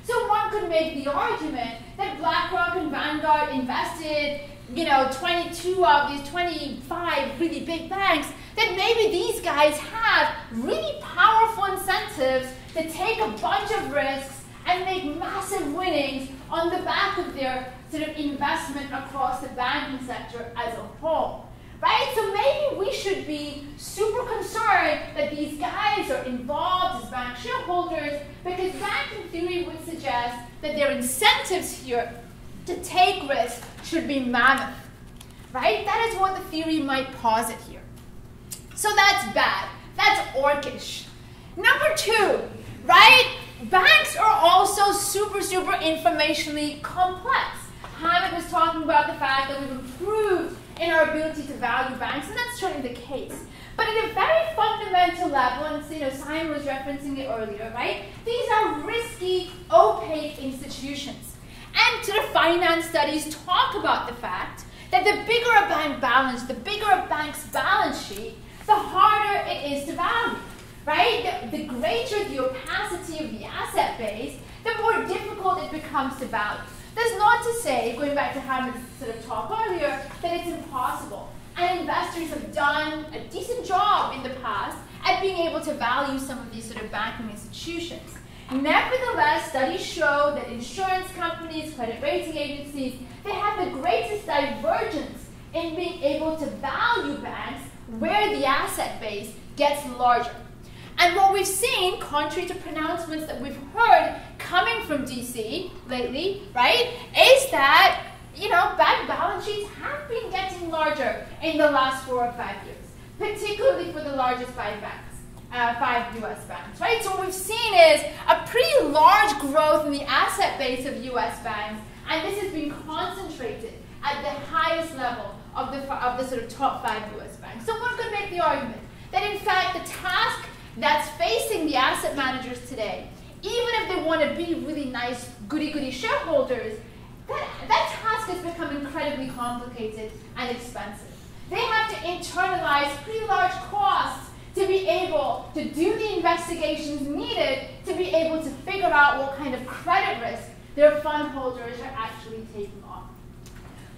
So one could make the argument that BlackRock and Vanguard invested, 22 of these 25 really big banks, that maybe these guys have really powerful incentives to take a bunch of risks and make massive winnings on the back of their sort of investment across the banking sector as a whole. Right? So maybe we should be super concerned that these guys are involved as bank shareholders because banking theory would suggest that their incentives here to take risk should be mammoth. Right? That is what the theory might posit here. So that's bad. That's orcish. Number two, right? Banks are also super, super informationally complex. Hammett was talking about the fact that we've improved in our ability to value banks, and that's certainly the case. But at a very fundamental level, and Simon was referencing it earlier, right? These are risky, opaque institutions. And sort of finance studies talk about the fact that the bigger a bank balance, the bigger a bank's balance sheet, the harder it is to value, right? The greater the opacity of the asset base, the more difficult it becomes to value. That's not to say, going back to Hamid's sort of talk earlier, that it's impossible. And investors have done a decent job in the past at being able to value some of these sort of banking institutions. Nevertheless, studies show that insurance companies, credit rating agencies, they have the greatest divergence in being able to value banks where the asset base gets larger. And what we've seen, contrary to pronouncements that we've heard coming from DC lately, right, is that, bank balance sheets have been getting larger in the last 4 or 5 years, particularly for the largest five U.S. banks, right? So what we've seen is a pretty large growth in the asset base of U.S. banks, and this has been concentrated at the highest level of the sort of top 5 U.S. banks. So one could make the argument that, in fact, the task that's facing the asset managers today, even if they want to be really nice, goody-goody shareholders, that task has become incredibly complicated and expensive. They have to internalize pretty large costs to be able to do the investigations needed to be able to figure out what kind of credit risk their fund holders are actually taking on.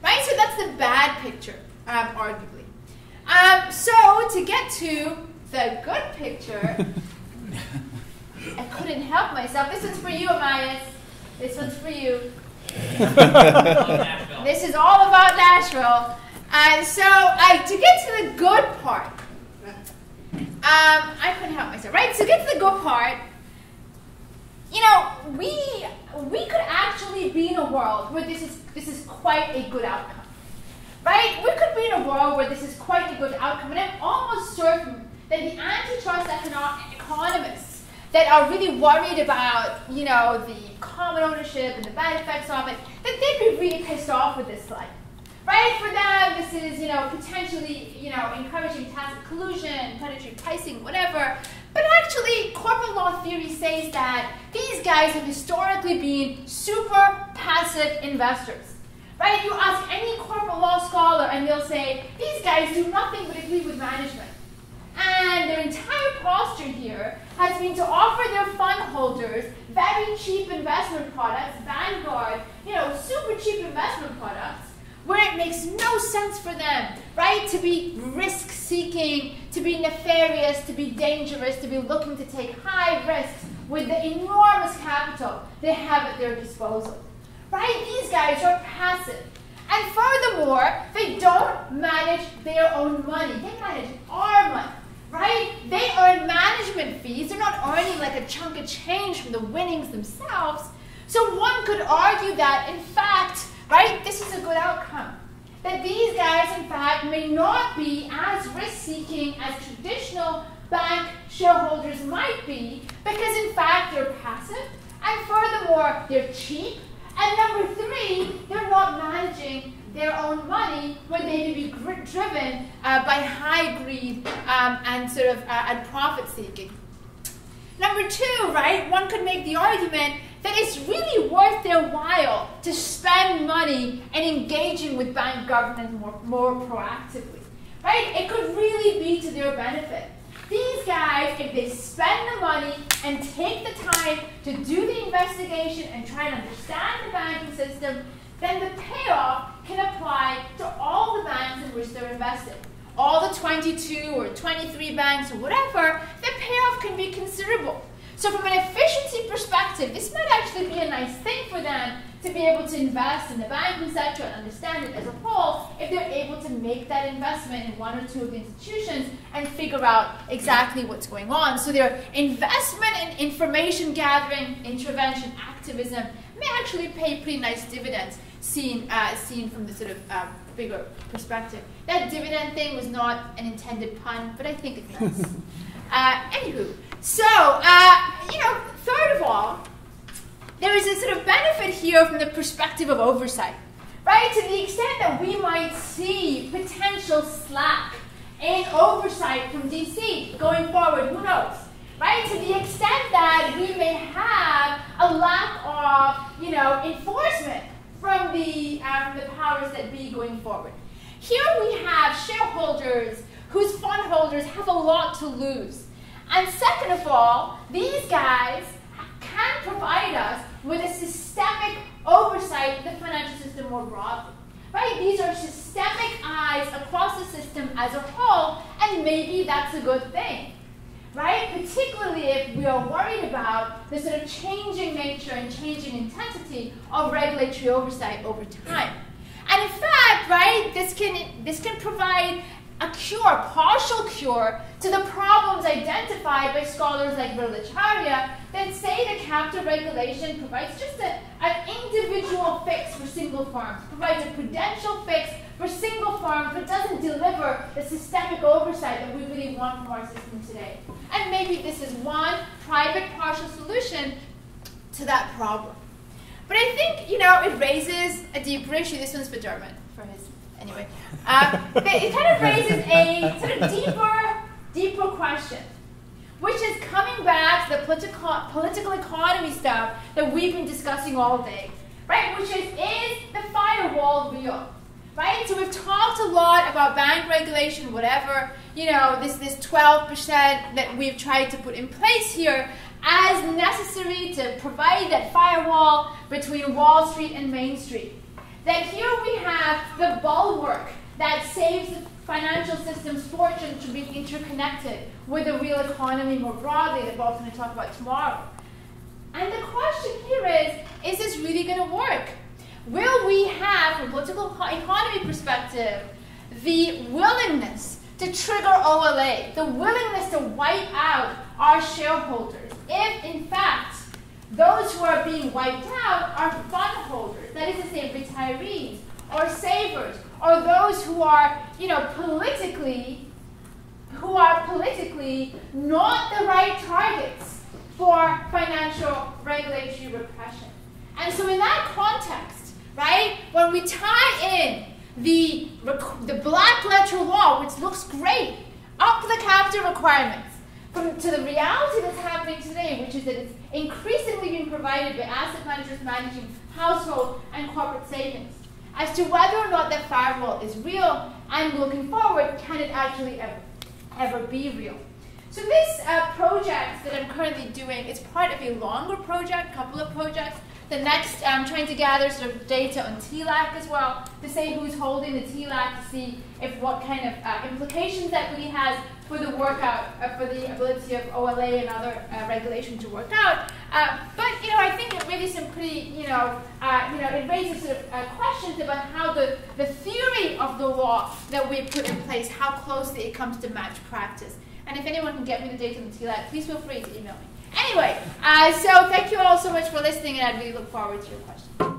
Right? So that's the bad picture, arguably. So to get to the good picture, I couldn't help myself. This one's for you, Amias. This one's for you. This is all about Nashville. And so to get to the good part, I couldn't help myself, right? So get to the good part, we could actually be in a world where this is quite a good outcome, right? We could be in a world where this is quite a good outcome, and I'm almost certain that the antitrust economists that are really worried about, the common ownership and the bad effects of it, that they'd be really pissed off with this slide. Right? For them, this is, potentially, encouraging tacit collusion, predatory pricing, whatever. But actually, corporate law theory says that these guys have historically been super passive investors. Right? You ask any corporate law scholar and they'll say, these guys do nothing but agree with management. And their entire posture here has been to offer their fund holders very cheap investment products, Vanguard, you know, super cheap investment products, where it makes no sense for them, right, to be risk-seeking, to be nefarious, to be dangerous, to be looking to take high risks with the enormous capital they have at their disposal. Right? These guys are passive. And furthermore, they don't manage their own money. They manage our money, right? They earn management fees. They're not earning like a chunk of change from the winnings themselves. So one could argue that, in fact, right, this is a good outcome. That these guys, in fact, may not be as risk-seeking as traditional bank shareholders might be, because, in fact, they're passive, and furthermore, they're cheap. And number three, they're not managing their own money when they may be driven by high greed and sort of and profit seeking. Number two, right? One could make the argument that it's really worth their while to spend money and engaging with bank governance more proactively, right? It could really be to their benefit. These guys, if they spend the money and take the time to do the investigation and try and understand the banking system, then the payoff can apply to all the banks in which they're invested. All the 22 or 23 banks or whatever, the payoff can be considerable. So from an efficiency perspective, this might actually be a nice thing for them to be able to invest in the banking sector and understand it as a whole if they're able to make that investment in one or two of the institutions and figure out exactly what's going on. So their investment in information gathering, intervention, activism may actually pay pretty nice dividends seen from the sort of bigger perspective. That dividend thing was not an intended pun, but I think it's nice. Anywho, so, you know, third of all, there is a sort of benefit here from the perspective of oversight, right? To the extent that we might see potential slack in oversight from DC going forward, who knows, right? To the extent that we may have a lack of, you know, enforcement from the powers that be going forward. Here we have shareholders whose fund holders have a lot to lose. And second of all, these guys can provide us with a systemic oversight of the financial system more broadly, right? These are systemic eyes across the system as a whole, and maybe that's a good thing, right? Particularly if we are worried about the sort of changing nature and changing intensity of regulatory oversight over time. And in fact, right, this can provide a cure, partial cure, to the problems identified by scholars like Verlacharya that say that captive regulation provides just an individual fix for single firms, provides a prudential fix for single firms, but doesn't deliver the systemic oversight that we really want from our system today. And maybe this is one private partial solution to that problem. But I think, you know, it raises a deeper issue. This one's for Dermot, for his. Anyway, it kind of raises a sort of deeper question, which is coming back to the political economy stuff that we've been discussing all day, right? Which is the firewall real, right? So we've talked a lot about bank regulation, whatever, you know, this 12% that we've tried to put in place here as necessary to provide that firewall between Wall Street and Main Street. That here we have the bulwark that saves the financial system's fortune to be interconnected with the real economy more broadly that Bob's going to talk about tomorrow. And the question here is this really going to work? Will we have, from a political economy perspective, the willingness to trigger OLA, the willingness to wipe out our shareholders, if in fact those who are being wiped out are fund holders, that is to say retirees or savers, or those who are, you know, politically not the right targets for financial regulatory repression. And so in that context, right, when we tie in the black letter law, which looks great, up the capital requirements, to the reality that's happening today, which is that it's increasingly being provided by asset managers managing household and corporate savings. As to whether or not that firewall is real, I'm looking forward, can it actually ever be real? So this project that I'm currently doing is part of a longer project, couple of projects. The next, I'm trying to gather sort of data on TLAC as well, to say who's holding the TLAC, to see if what kind of implications that really has for the workout, for the ability of OLA and other regulation to work out. But you know, I think it raises some pretty, it raises sort of questions about how the theory of the law that we put in place, how closely it comes to match practice. And if anyone can get me the data on the TLAC, please feel free to email me. Anyway, so thank you all so much for listening, and I really look forward to your questions.